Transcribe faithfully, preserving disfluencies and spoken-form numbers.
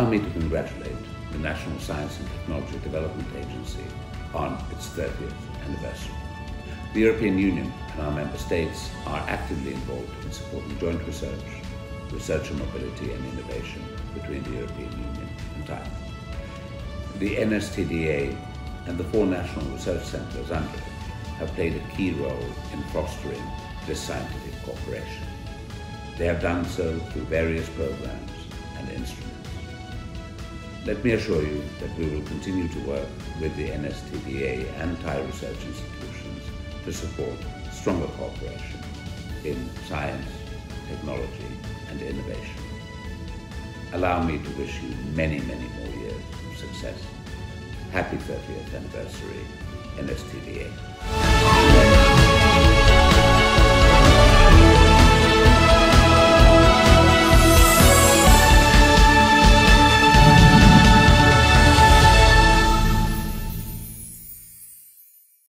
allow me to congratulate the National Science and Technology Development Agency on its thirtieth anniversary. The European Union and our member states are actively involved in supporting joint research, researcher mobility and innovation between the European Union and Thailand. The N S T D A and the four national research centres under it have played a key role in fostering this scientific cooperation. They have done so through various programmes and instruments. Let me assure you that we will continue to work with the N S T D A and Thai research institutions to support stronger cooperation in science, technology and innovation. Allow me to wish you many, many more years of success. Happy thirtieth anniversary, N S T D A.